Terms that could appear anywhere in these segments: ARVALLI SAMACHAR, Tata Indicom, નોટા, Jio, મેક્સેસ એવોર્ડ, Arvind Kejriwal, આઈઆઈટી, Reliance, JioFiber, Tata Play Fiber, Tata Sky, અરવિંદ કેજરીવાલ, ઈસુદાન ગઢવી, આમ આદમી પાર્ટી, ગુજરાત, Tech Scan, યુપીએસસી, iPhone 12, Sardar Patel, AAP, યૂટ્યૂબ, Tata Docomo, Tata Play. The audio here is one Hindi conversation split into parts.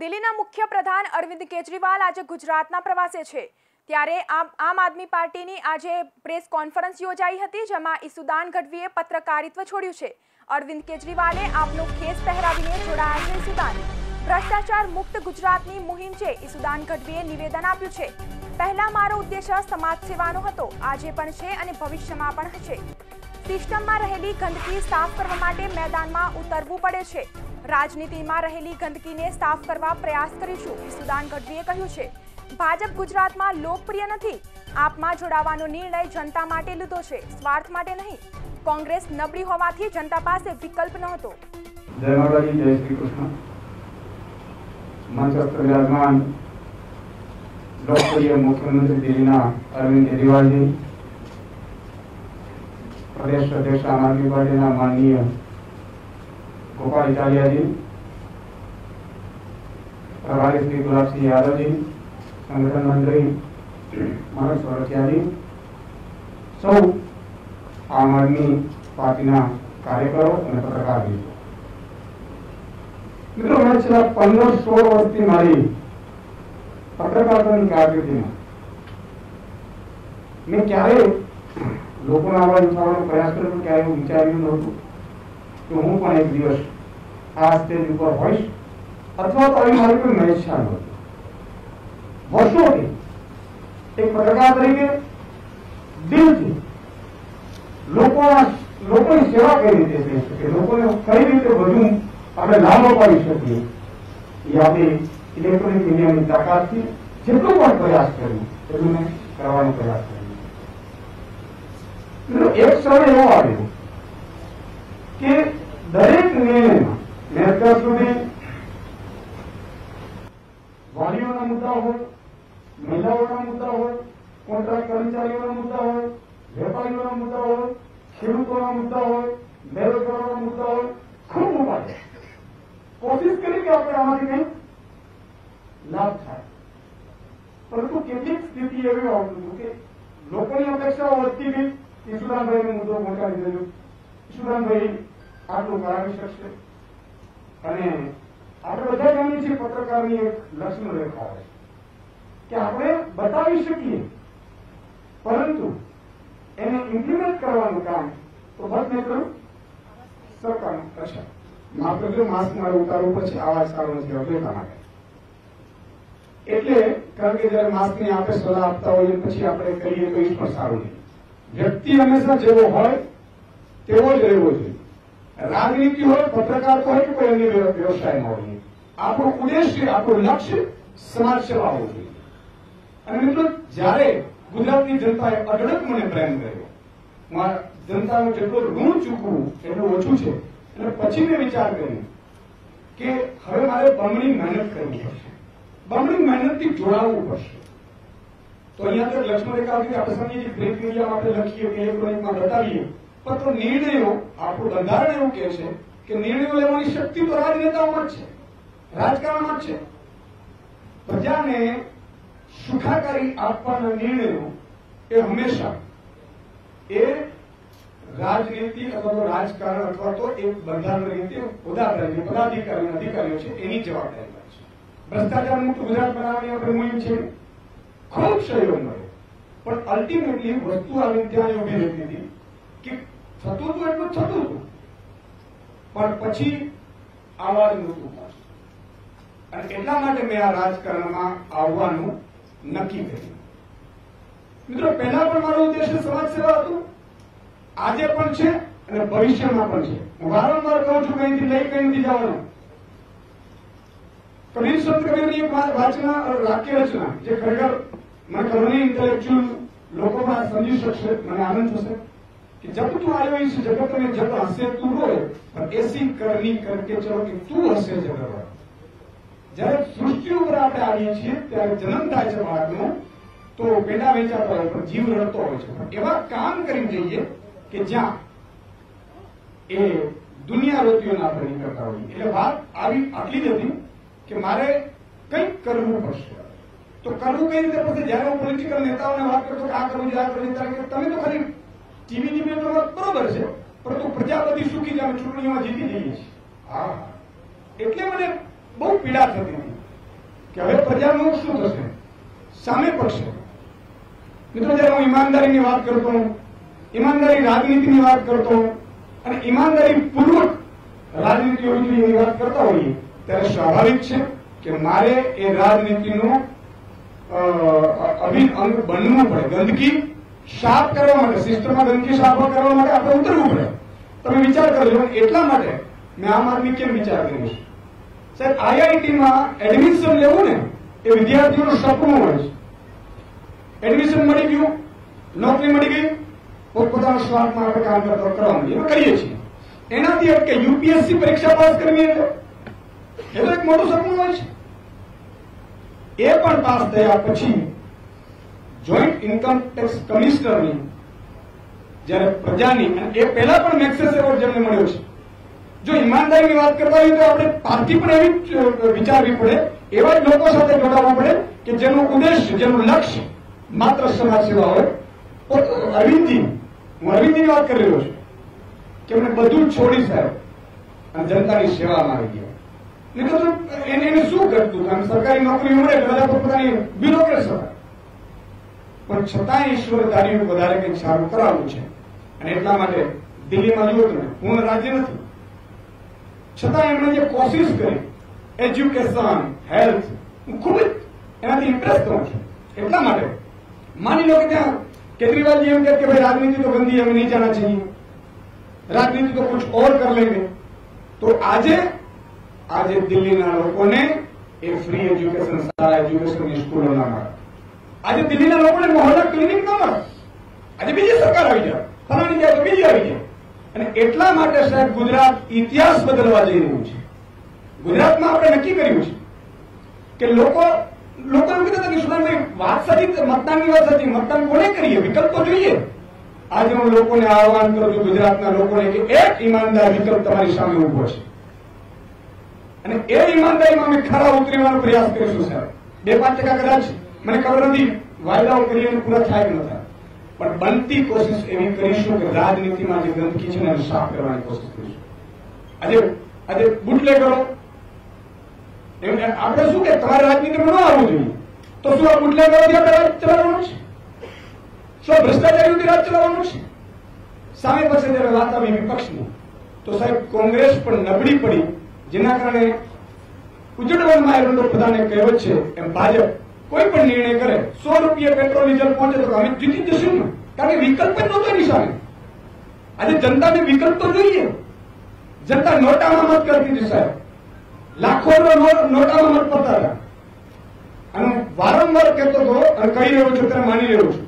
દિલ્હીના મુખ્ય પ્રધાન અરવિંદ કેજરીવાલ આજે ગુજરાતના પ્રવાસે છે ત્યારે આમ આદમી પાર્ટીની આજે પ્રેસ કોન્ફરન્સ યોજાઈ હતી જેમાં ઈસુદાન ગઢવીએ પત્રકારિત્વ છોડ્યું છે। અરવિંદ કેજરીવાલે આપનો ખેસ પહેરાવીને જોડાયા છે ઈસુદાન। ભ્રષ્ટાચાર મુક્ત ગુજરાતની મુહિમ છે ઈસુદાન ગઢવીએ નિવેદન આપ્યું છે। પહેલા મારો ઉદ્દેશ્ય સમાજ સેવાનો હતો, આજે પણ છે અને ભવિષ્યમાં પણ હશે। સિસ્ટમમાં રહેલી ગંદકી સાફ કરવા માટે મેદાનમાં ઉતરવું પડે છે। રાજનીતિમાં રહેલી ગંદકીને સાફ કરવા પ્રયાસ કરીશું, ઈસુદાન ગઢવીએ કહ્યું છે। ભાજપ ગુજરાતમાં લોકપ્રિય નથી, આપમાં જોડાવાનો નિર્ણય જનતા માટે લીધો છે, સ્વાર્થ માટે નહીં। કોંગ્રેસ નબળી હોવાથી જનતા પાસે વિકલ્પ નહોતો। જય માતાજી, જય શ્રી કૃષ્ણ। મંચ પર વિરાજમાન લોકપ્રિય મુખ્યમंत्री दिल्लीना अरविंद केजरीवाल जी, प्रदेश अध्यक्ष आम आदमी पार्टी माननीय गोपाल इटालिया जी, प्रभारी श्री गुलाब सिंह यादव जी, संगठन मंत्री मनोज सोरठिया जी, सौ आम आदमी पार्टी कार्यकरो और पत्रकार मित्रों, मैं छेल्ला 15-16 वर्षथी मारी पत्रकारिता की कारकिर्दी में क्यारे लोगों आवाज उठाने प्रयास करो, क्या विचार्यू नतु कि हूँ पण एक दिवस आ स्टेज पर होईश अथवा तो मारी कोई महेच्छा न होती। वर्षों की एक पत्रकार तरीके दिल थी लोगों की सेवा कई रीते थी सके, लोगों ने कई रीते बधु अपने लाभ अपावी सकीए ये आपणी इलेक्ट्रॉनिक मीडिया की ताकत थी। जेटलो पण प्रयास कर्यो एटलुं मैं करवानो प्रयास कर्यो। एक समय एवं आयो कि दरेक निर्णय में अत्यार सुधी वालीओना मुद्दा हो, महिलाओना मुद्दा हो, कॉन्ट्राक्ट कर्मचारीओना मुद्दा हो, वेपारीओना मुद्दा हो, खेडूतोना मुद्दा हो, बेरोजगारोना मुद्दा हो, खूब मुद्दा है। कोशिश करें कि आपने आमाथी कहीं लाभ थाय, परंतु केटलीक स्थिति एवी आवती कि लोकोनी अपेक्षा वधती गई। ईसुदान भाई ने मुद्दों मोटा लीधेलो, ईसुदान भाई आटलू करावी शकशे अने आपणे बधा जाणीए छीए पत्रकारनी एक लक्ष्य रेखा होय के आपणे बतावी शकीए परंतु एने इम्प्लिमेंट करवानुं काम तो बस न करूं सरकार करशे। माफ करजो, मास्क मारे उतारो पछी आवाज सारो नथी आवतो એટલા માટે, એટલે કારણ કે જ્યારે માસ્કની આપણે સલાહ આપતા હોઈએ પછી આપણે કહીએ તો એ પણ સારું નથી। व्यक्ति हमेशा जेवो होय तेवो ज रहेवो जोईए। राजनीति होय, पत्रकार होय के कोई अन्य व्यवसाय होय, आपणो उद्देश्य आपणो लक्ष्य समाज सेवा होय। अने मित्रो, ज्यारे गुजरातनी जनताए अढळक मने प्रेम कर्यो, हूँ आ जनतानो जेटलो ऋण चूकवुं एटलुं ओछुं छे, एटले पछी में विचार कर्यो के हवे मारे बमणी मेहनत करवी पड़शे, बमणी मेहनतथी जोडाववुं पड़शे। तो अहींया लक्ष्मण रेखा आपणे समजीए प्रिंट मीडिया माटे लखीए के इलेक्ट्रॉनिक मां बतावीए पण तो निर्णयो आपणुं બંધારણ एवुं कहे छे के निर्णयो लेवानी शक्ति तो राजनेताओमां ज छे, राजकारणमां ज छे। प्रजाने सुखाकारी आपवाना निर्णयो ए हमेशा ए राजनीति अथवा तो राजकारण अथवा तो एक બંધારણ रीते पदाधिकारी पदाधिकारी अधिकारीओ छे एनी जवाबदारी होय छे। भ्रष्टाचार मुक्त गुजरात बनाववानी आपणे मुहिम छे, खूब सहयोग मळ्यो पण अल्टिमेटली वस्तु आवी त्यां एवी रहती हती कि थतुं तो एटलुं थतुं हतुं पण पछी आवाज नहोतो पास। अने એટલા માટે મેં આ રાજકારણમાં આવવાનું નક્કી કર્યું। મિત્રો, પહેલા પણ મારો ઉદ્દેશ્ય સમાજ સેવા હતો, આજે પણ છે અને ભવિષ્યમાં પણ છે। હું વારંવાર કહું છું કંઈથી લઈ કંઈથી જવાનું। कबीर संत कबीर ने एक रचना और वाक्य रचना जो खरेखर मैं करोनी इंटेलेक्चुअल लोगों में समझी सकते मैंने आनंद हो कि जब तू आयो इस जगत में जब हसे तू रोए पर ऐसी करनी करके चलो कि तू हसे जगह रोए। जब सृष्टि पर आप आए छे त्यारे जन्म थाय छे बाळकनो तो पेटा वेचा पड़े पर जीव रड़तो होय छे। एवा काम करी जईए कि ज्या ए दुनिया रोतियो ना पड़ी करता होय। એટલે વાત આવી આટલી જ હતી कि मारे कई करव पड़े तो करव कई रीते पड़े। जय हूँ पोलिटिकल नेताओं ने बात करते आ करूं आ करूं तब तो खाली टीवी बराबर है परंतु तो प्रजा बधी सुखी जाए चूंटणी में जीती जाइए। हाँ, एटले मने बहुत पीड़ा थती थी। કે હવે પ્રજાનો શું થશે? સામે પડશે. મિત્રો, જ્યારે હું ઈમાનદારીની વાત કરતો હું ઈમાનદારી રાજનીતિની વાત કરતો હું અને ઈમાનદારીપૂર્વક રાજનીતિ યોજનાની વાત કરતા હોઈએ ત્યારે સ્વાભાવિક છે કે મારે એ રાજનીતિનું અભિન્ન અંગ બનવું પડે. ગંદકી સાફ કરવા માટે, સિસ્ટમમાં ગંદકી સાફ કરવા માટે આપણે ઉતરવું પડે. તમે વિચાર કરજો, એટલા માટે મેં આમ આદમી કેમ વિચાર કર્યો? સાહેબ, આઈઆઈટીમાં એડમિશન લેવું ને એ વિદ્યાર્થીઓનું સપનું હોય છે. એડમિશન મળી ગયું, નોકરી મળી ગઈ, પોતપોતાના સ્વાર્થમાં આપણે કામ કરવા માંડીએ, કરીએ છીએ. એનાથી અટકે યુપીએસસી પરીક્ષા પાસ કરવી એટલે એ તો એક મોટું સપનું હોય છે. એ પણ પાસ થયા પછી જોઈન્ટ ઇન્કમ ટેક્સ કમિશનરની જયારે પ્રજાની, અને એ પહેલા પણ મેક્સેસ એવોર્ડ જેમને મળ્યો છે. જો ઈમાનદારીની વાત કરતા હોય તો આપણે પાર્ટી પણ એવી વિચારવી પડે, એવા જ લોકો સાથે જોડાવવું પડે કે જેનો ઉદ્દેશ, જેનું લક્ષ્ય માત્ર સમાજ સેવા હોય. અરવિંદજી, હું અરવિંદજીની વાત કરી રહ્યો છું કે એમને બધું છોડી સાહેબ અને જનતાની સેવામાં આવી ગયા. નહીં એને શું કરતું? કારણ સરકારી નોકરી મળે, બધા પોતાની બ્યુરોક્રેટ હતા, પણ છતાં ઈશ્વર દારીનું વધારે કંઈક સારું કરાવવું છે. અને એટલા માટે દિલ્હીમાં જુઓ તમે, પૂર્ણ રાજ્ય નથી, છતાં એમણે જે કોશિશ કરી એજ્યુકેશન, હેલ્થ, હું ખૂબ જ એનાથી ઇમ્પ્રેસ થઉં છું. એટલા માટે માની લો કે ત્યાં કેજરીવાલજી એમ કહે કે ભાઈ રાજનીતિ તો ગંદી, અમે નહીં જાણવા છીએ, રાજનીતિ તો કુછ ઓર કર લેંગે, તો આજે દિલ્હીના લોકોને એ ફ્રી એજ્યુકેશન, સારા એજ્યુકેશનની સ્કૂલો ના મળે. આજે દિલ્હીના લોકોને મોહલ્લા ક્લિનિક ના મળે. આજે બીજી સરકાર આવી જાય, ફલાણી જાય તો બીજી આવી જાય. અને એટલા માટે સાહેબ ગુજરાત ઇતિહાસ બદલવા જઈ રહ્યું છે. ગુજરાતમાં આપણે નક્કી કર્યું છે કે લોકો એમ કહેતા કે સુદાનભાઈ વાત સાચી, મતદાનની વાત સાચી, મતદાન કોને કરીએ, વિકલ્પ તો જોઈએ. આજે હું લોકોને આહવાન કરું છું, ગુજરાતના લોકોને, કે એક ઈમાનદાર વિકલ્પ તમારી સામે ઉભો છે અને એ ઈમાનદારીમાં અમે ખરા ઉતરવાનો પ્રયાસ કરીશું. સાહેબ 2-5% કદાચ મને ખબર નથી વાયદાઓ કરીને પૂરા થાય કે ન થાય, પણ બનતી કોશિશ એવી કરીશું કે રાજનીતિમાં જે ગંદકી છે એને સાફ કરવાની કોશિશ કરીશું. આજે બુટલેગરો, આપણે શું કે તમારે રાજનીતિમાં ન આવવું જોઈએ, તો શું આ બુટલેગરોથી આપણે રાજ ચલાવવાનું છે? શું આ ભ્રષ્ટાચારીઓથી રાજ ચલાવવાનું છે? સામે પાસે જયારે વાત આવી વિપક્ષની, તો સાહેબ કોંગ્રેસ પણ નબળી પડી, જેના કારણે ઉજડવનમાં આયરંડો પ્રધાને કહેવત છે એમ ભાજપ કોઈ પણ નિર્ણય કરે, ₹100 પેટ્રોલ ડીઝલ પહોંચે તો અમે જીતી જશું ને, કારણ કે વિકલ્પ જ નહોતો નિશાને. આજે જનતાને વિકલ્પ તો જોઈએ. જનતા નોટામાં મત કરતી હતી સાહેબ, લાખો નોટામાં મત પડતા હતા. અને વારંવાર કહેતો હતો અને કહી રહ્યો છું, ત્યારે માની રહ્યો છું,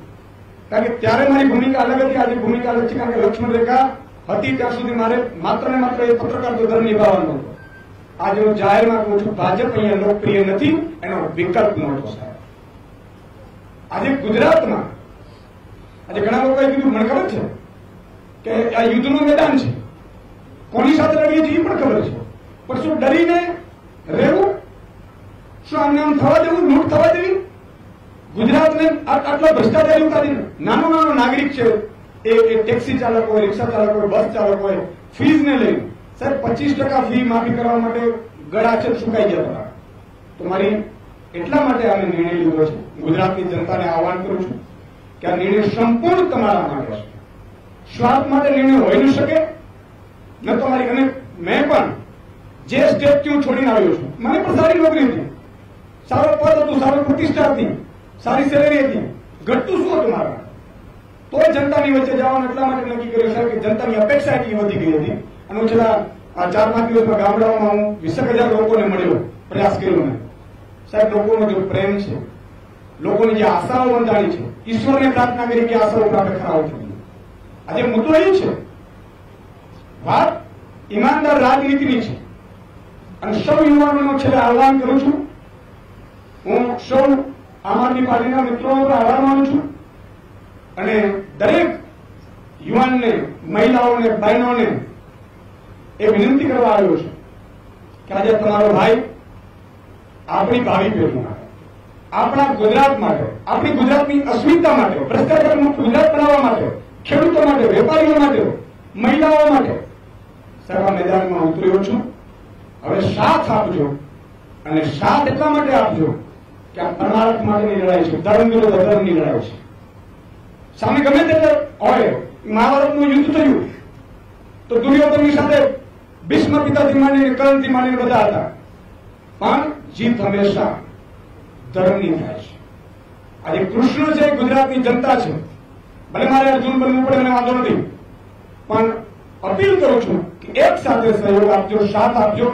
કારણ કે ત્યારે મારી ભૂમિકા અલગ હતી, આજે ભૂમિકા અલગ છે. કારણ કે લક્ષ્મણ રેખા હતી ત્યાં સુધી મારે માત્ર ને માત્ર એ પત્રકારત્વ ધર્મ નિભાવવાનો હતો. આજે હું જાહેરમાં કહું છું, ભાજપ અહીંયા લોકપ્રિય નથી, એનો વિકલ્પ નહોતો સાહેબ. આજે ગુજરાતમાં આજે ઘણા લોકોએ કીધું, મને ખબર છે કે આ યુદ્ધનું મેદાન છે, કોની સાથે લડીએ છીએ એ પણ ખબર છે, પણ શું ડરીને રહેવું? શું આમને આમ થવા દેવું, લૂંટ થવા દેવી? ગુજરાતને આટલો ભ્રષ્ટાચારી ઉતારીને નાનો નાગરિક છે એ ટેક્સી ચાલકો, રિક્ષા ચાલકો, બસ ચાલકો, ફીઝને લઈને સાહેબ 25% ફી માફી કરવા માટે ગળાછેદ સુકાઈ જતા. તો મારી એટલા માટે અમે નિર્ણય લીધો છે. ગુજરાતની જનતાને આહવાન કરું છું કે આ નિર્ણય સંપૂર્ણ તમારા માટે છે. સ્વાર્થ માટે નિર્ણય હોઈ ન શકે ન તો મારી. અને મેં પણ જે સ્ટેપથી હું છોડીને આવ્યો છું, મને પણ સારી નોકરી હતી, સારો પદ હતું, સારી પ્રતિષ્ઠા હતી, સારી સેલેરી હતી, ઘટતું શું હતું મારા? તો જનતાની વચ્ચે જવાનું એટલા માટે નક્કી કર્યું સાહેબ કે જનતાની અપેક્ષા એટલી વધી ગઈ હતી. અને હું છેલ્લા 4-5 દિવસમાં ગામડાઓમાં હું 20,000 લોકોને મળ્યો, પ્રયાસ કર્યો. મેં સાહેબ લોકોનો જે પ્રેમ છે, લોકોની જે આશાઓ બંધાણી છે, ઈશ્વરને પ્રાર્થના કરી કે આશાઓ પ્રાપ્ત કરાવો જોઈએ. આજે મુદ્દો એ છે, વાત ઈમાનદાર રાજનીતિની છે. અને સૌ યુવાનોનું છેલ્લે આહવાન કરું છું, હું સૌ આમ આદમી પાર્ટીના મિત્રોનો પણ આભાર માનું છું. અને દરેક યુવાનને, મહિલાઓને, બહેનોને એ વિનંતી કરવા આવ્યો છે કે આજે તમારો ભાઈ આપણી ભાવિ પેઢી માટે, આપણા ગુજરાત માટે, આપણી ગુજરાતની અસ્મિતા માટે, ભ્રષ્ટાચાર મુક્ત ગુજરાત બનાવવા માટે, ખેડૂતો માટે, વેપારીઓ માટે, મહિલાઓ માટે સારા મેદાનમાં ઉતર્યો છું. હવે સાથ આપજો સાથ એટલા માટે આપ્યો કે આ કર્ણાટક માટેની લડાઈ છે, ધર્મ વિરુદ્ધ અધર્મની લડાઈ છે. સામે ગમે તે હોય મહાભારતનું યુદ્ધ થયું તો દુર્યોધનની સાથે ભીષ્મ પિતાથી માંડીને કર્ણથી માંડીને બધા હતા, પણ જીત હંમેશા ધર્મની થાય છે. આજે કૃષ્ણ છે ગુજરાતની જનતા છે, ભલે મારે અર્જુન બનવું પડે મને વાંધો નથી, પણ अपील करू छू कि एक साथ सहयोग आपजो, साथ आपजो,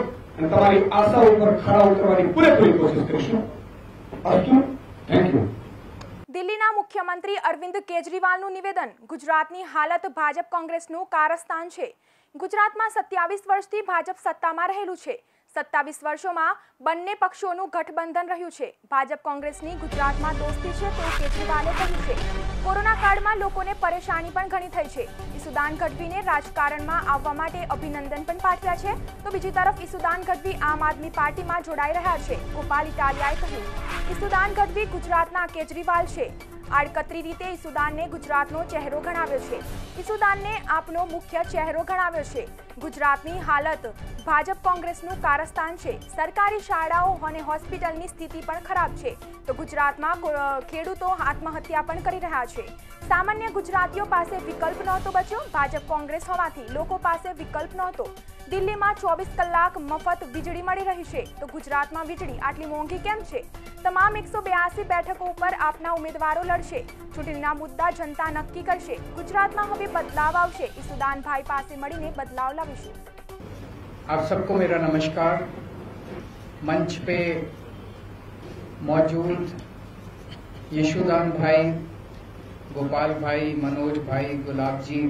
तमारी आशा पर खड़ा उतरवानी पूरेपूरी कोशिश करीशुं. अस्तु, थैंक यू. दिल्लीना मुख्यमंत्री अरविंद केजरीवाल निवेदन. गुजरातनी हालत भाजप कांग्रेसनु कारस्थान छे. गुजरात में 27 वर्षथी भाजप सत्ता में रहेलू छे. 27 वर्षों में बंने पक्षों गठबंधन रह्यु छे. भाजप कांग्रेस की गुजरात में दोस्ती है तो केजरीवाले कह्यु छे कोरोना काल में लोगों ने परेशानी पण घणी थई छे. ईसुदान गढ़वी ने राजकारण में आववा माटे अभिनंदन पण पाठव्या छे, तो बीजी तरफ ईसुदान गढ़वी आम आदमी पार्टी में जोड़ाई रह्या छे. गोपाल इटालियाए कह्युं ईसुदान गढ़वी गुजरातना केजरीवाल छे. आड़कतरी रीते ईसुदान ने गुजरातनो चेहरो गणाव्यो छे. ईसुदान ने आपनो मुख्य चेहरो गणाव्यो छे. गुजरातनी हालत भाजप कांग्रेसनु कारस्थान छे. सरकारी शाळाओ अने होस्पिटलनी स्थिति पण खराब छे, तो गुजरातमां खेडूतो आत्महत्या पण करी रह्या छे. सामान्य गुजरातीओ पासे विकल्प नहोतो बच्यो. भाजप कांग्रेस होवाथी लोको पासे विकल्प नहोतो. दिल्ली में 24 कलाक मफत वीजळी मळी रही है, तो गुजरात में वीजळी आटली मोंघी केम छे? तमाम 182 बैठकों पर आपना उम्मीदवारों लड़शे. चूंटणीना मुद्दा जनता नक्की करशे. गुजरात में हवे बदलाव आवशे. ईसुदान भाई पासे मळीने बदलाव लावीशुं. आप सबको मेरा नमस्कार. मंच पे मौजूद यशुदान भाई, गोपाल भाई, मनोज भाई, गुलाब जी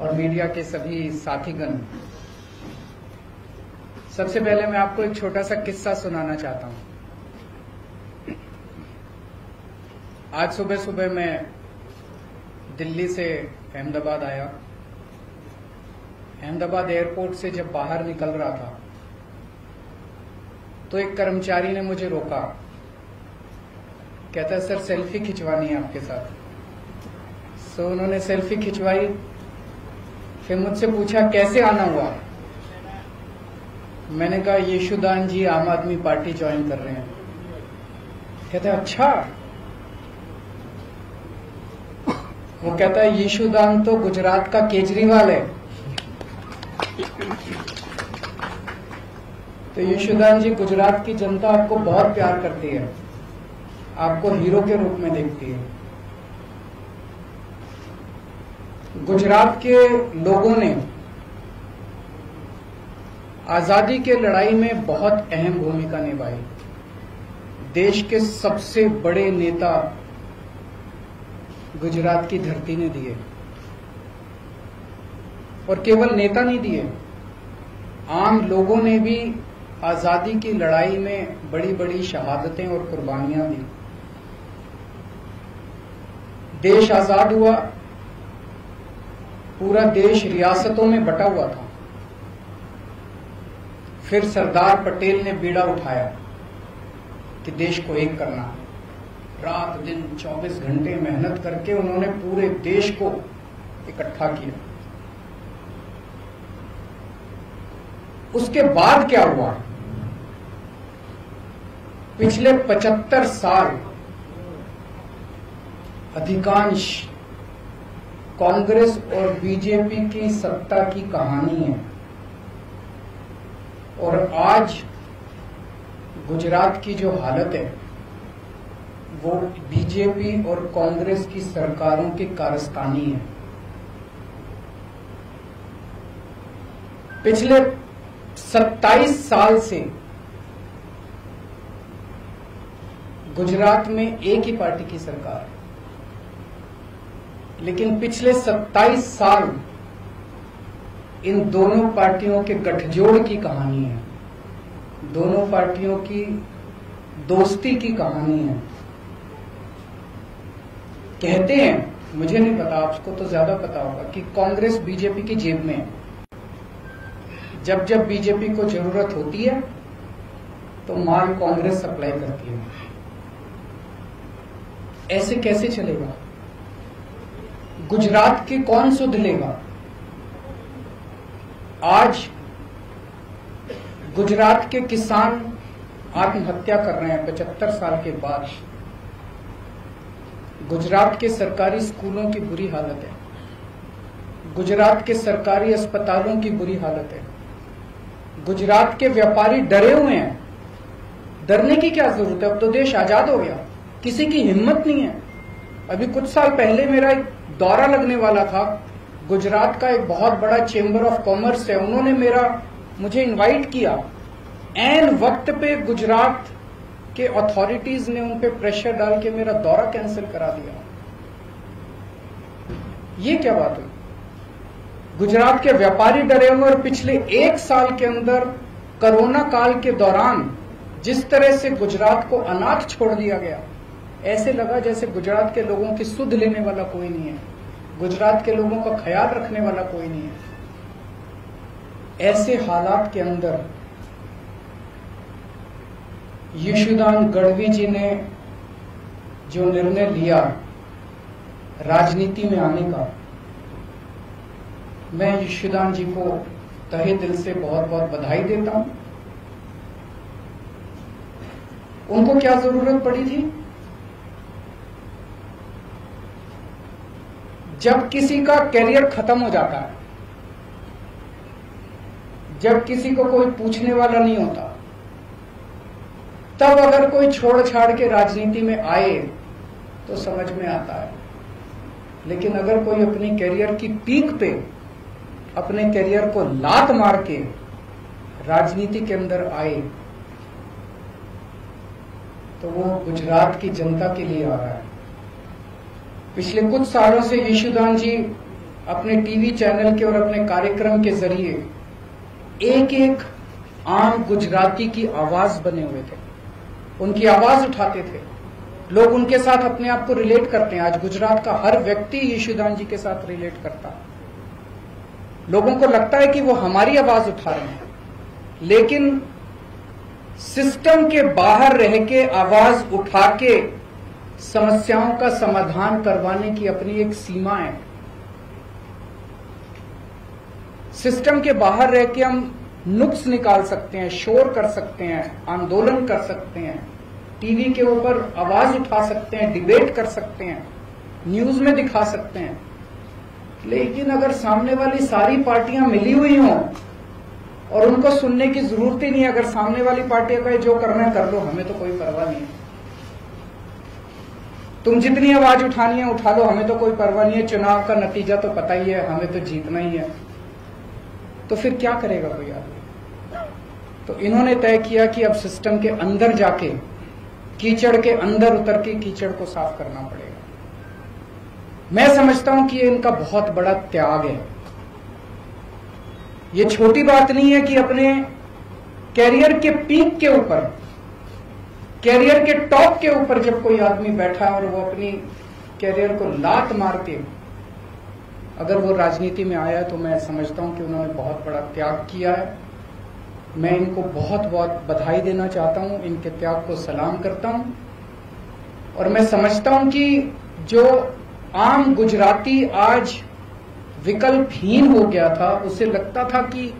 और मीडिया के सभी साथीगण, सबसे पहले मैं आपको एक छोटा सा किस्सा सुनाना चाहता हूं. आज सुबह सुबह मैं दिल्ली से अहमदाबाद आया. अहमदाबाद एयरपोर्ट से जब बाहर निकल रहा था तो एक कर्मचारी ने मुझे रोका. कहता है सर सेल्फी खिंचवानी है आपके साथ. सो उन्होंने सेल्फी खिंचवाई, फिर मुझसे पूछा कैसे आना हुआ. मैंने कहा यशुदान जी आम आदमी पार्टी ज्वाइन कर रहे हैं. कहता है अच्छा. वो कहता है यशुदान तो गुजरात का केजरीवाल है. तो यशुदान जी, गुजरात की जनता आपको बहुत प्यार करती है, आपको हीरो के रूप में देखती है. गुजरात के लोगों ने आजादी के लड़ाई में बहुत अहम भूमिका निभाई. देश के सबसे बड़े नेता गुजरात की धरती ने दिए, और केवल नेता नहीं दिए, आम लोगों ने भी आजादी की लड़ाई में बड़ी बड़ी शहादतें और कुर्बानियां दी. देश आजाद हुआ, पूरा देश रियासतों में बटा हुआ था. फिर सरदार पटेल ने बीड़ा उठाया कि देश को एक करना है. रात दिन 24 घंटे मेहनत करके उन्होंने पूरे देश को इकट्ठा किया. उसके बाद क्या हुआ? पिछले 75 साल अधिकांश कांग्रेस और बीजेपी की सत्ता की कहानी है, और आज गुजरात की जो हालत है वो बीजेपी और कांग्रेस की सरकारों की कारस्तानी है. पिछले 27 साल से गुजरात में एक ही पार्टी की सरकार है, लेकिन पिछले 27 साल इन दोनों पार्टियों के गठजोड़ की कहानी है, दोनों पार्टियों की दोस्ती की कहानी है. कहते हैं, मुझे नहीं पता, आपको तो ज्यादा पता होगा, कि कांग्रेस बीजेपी की जेब में है. जब जब बीजेपी को जरूरत होती है तो माल कांग्रेस सप्लाई करती है. ऐसे कैसे चलेगा? गुजरात के कौन सुध लेगा? आज गुजरात के किसान आत्महत्या कर रहे हैं 75 साल के बाद। गुजरात के सरकारी स्कूलों की बुरी हालत है, गुजरात के सरकारी अस्पतालों की बुरी हालत है, गुजरात के व्यापारी डरे हुए हैं। डरने की क्या जरूरत है, अब तो देश आजाद हो गया, किसी की हिम्मत नहीं है। अभी कुछ साल पहले मेरा एक दौरा लगने वाला था, गुजरात का एक बहुत बड़ा चेंबर ऑफ कॉमर्स है, उन्होंने मुझे इनवाइट किया। एन वक्त पे गुजरात के अथॉरिटीज ने उन पे प्रेशर डाल के मेरा दौरा कैंसिल करा दिया। ये क्या बात हुई? गुजरात के व्यापारी डरे हुए और पिछले एक साल के अंदर कोरोना काल के दौरान जिस तरह से गुजरात को अनाथ छोड़ दिया गया, ऐसे लगा जैसे गुजरात के लोगों की सुध लेने वाला कोई नहीं है, गुजरात के लोगों का ख्याल रखने वाला कोई नहीं है। ऐसे हालात के अंदर ईशुदान गढ़वी जी ने जो निर्णय लिया राजनीति में आने का, मैं ईशुदान जी को तहे दिल से बहुत बहुत बधाई देता हूं। उनको क्या जरूरत पड़ी थी? जब किसी का कैरियर खत्म हो जाता है, जब किसी को कोई पूछने वाला नहीं होता, तब अगर कोई छोड़ छाड़ के राजनीति में आए तो समझ में आता है, लेकिन अगर कोई अपने कैरियर की पीक पे अपने कैरियर को लात मार के राजनीति के अंदर आए तो वो गुजरात की जनता के लिए आ रहा है। पिछले कुछ सालों से ईशुदान जी अपने टीवी चैनल के और अपने कार्यक्रम के जरिए एक एक आम गुजराती की आवाज बने हुए थे, उनकी आवाज उठाते थे, लोग उनके साथ अपने आप को रिलेट करते हैं। आज गुजरात का हर व्यक्ति ईशुदान जी के साथ रिलेट करता, लोगों को लगता है कि वो हमारी आवाज उठा रहे हैं, लेकिन सिस्टम के बाहर रह के आवाज उठा के समस्याओं का समाधान करवाने की अपनी एक सीमा है। सिस्टम के बाहर रह के हम नुक्स निकाल सकते हैं, शोर कर सकते हैं, आंदोलन कर सकते हैं, टीवी के ऊपर आवाज उठा सकते हैं, डिबेट कर सकते हैं, न्यूज में दिखा सकते हैं, लेकिन अगर सामने वाली सारी पार्टियां मिली हुई हों और उनको सुनने की जरूरत ही नहीं, अगर सामने वाली पार्टियों का जो करना है कर लो, हमें तो कोई परवाह नहीं है, तुम जितनी आवाज उठानी है उठा लो, हमें तो कोई परवाह नहीं है, चुनाव का नतीजा तो पता ही है, हमें तो जीतना ही है, तो फिर क्या करेगा कोई आदमी? तो इन्होंने तय किया कि अब सिस्टम के अंदर जाके, कीचड़ के अंदर उतर के कीचड़ को साफ करना पड़ेगा। मैं समझता हूं कि ये इनका बहुत बड़ा त्याग है। ये छोटी बात नहीं है कि अपने कैरियर के पीक के ऊपर, कैरियर के टॉप के ऊपर जब कोई आदमी बैठा है और वो अपनी कैरियर को लात मार के अगर वो राजनीति में आया, तो मैं समझता हूं कि उन्होंने बहुत बड़ा त्याग किया है। मैं इनको बहुत बहुत बधाई देना चाहता हूं, इनके त्याग को सलाम करता हूं, और मैं समझता हूं कि जो आम गुजराती आज विकल्पहीन हो गया था, उसे लगता था कि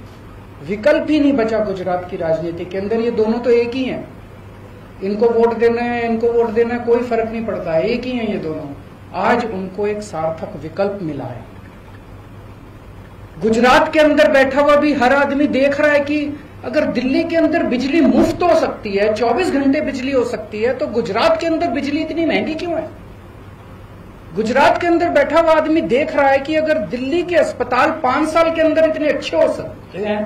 विकल्प ही नहीं बचा गुजरात की राजनीति के अंदर, ये दोनों तो एक ही हैं, इनको वोट देना है, इनको वोट देना है, कोई फर्क नहीं पड़ता है, एक ही है ये दोनों। आज उनको एक सार्थक विकल्प मिला है। गुजरात के अंदर बैठा हुआ भी हर आदमी देख रहा है कि अगर दिल्ली के अंदर बिजली मुफ्त हो सकती है, 24 घंटे बिजली हो सकती है, तो गुजरात के अंदर बिजली इतनी महंगी क्यों है? गुजरात के अंदर बैठा हुआ आदमी देख रहा है कि अगर दिल्ली के अस्पताल 5 साल के अंदर इतने अच्छे हो सकते हैं,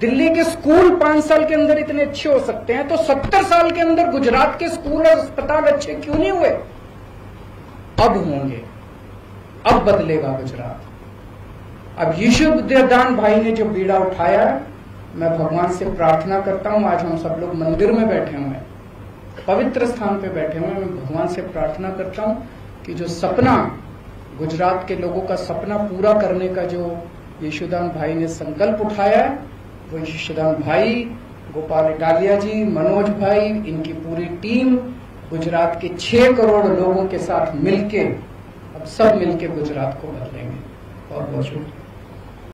दिल्ली के स्कूल 5 साल के अंदर इतने अच्छे हो सकते हैं, तो 70 साल के अंदर गुजरात के स्कूल और अस्पताल अच्छे क्यों नहीं हुए? अब होंगे, अब बदलेगा गुजरात। अब ईशुदान भाई ने जो बीड़ा उठाया, मैं भगवान से प्रार्थना करता हूं, आज हम सब लोग मंदिर में बैठे हुए हैं, पवित्र स्थान पे बैठे हुए हैं, मैं भगवान से प्रार्थना करता हूं कि जो सपना, गुजरात के लोगों का सपना पूरा करने का जो ईशुदान भाई ने संकल्प उठाया है, वो ईशुदान भाई, गोपाल इटालिया जी, मनोज भाई, इनकी पूरी टीम गुजरात के 6 करोड़ लोगों के साथ मिलके, अब सब मिलके गुजरात को बदलेंगे। और बहुत शुक्रिया।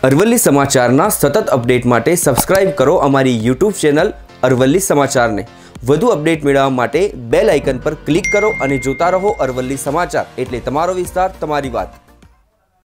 અરવલ્લી સમાચારના સતત અપડેટ માટે સબસ્ક્રાઇબ કરો અમારી YouTube ચેનલ અરવલ્લી સમાચારને। વધુ અપડેટ મેળવવા માટે બેલ આઇકન પર ક્લિક કરો અને જોતા રહો અરવલ્લી સમાચાર, એટલે તમારો વિસ્તાર, તમારી વાત।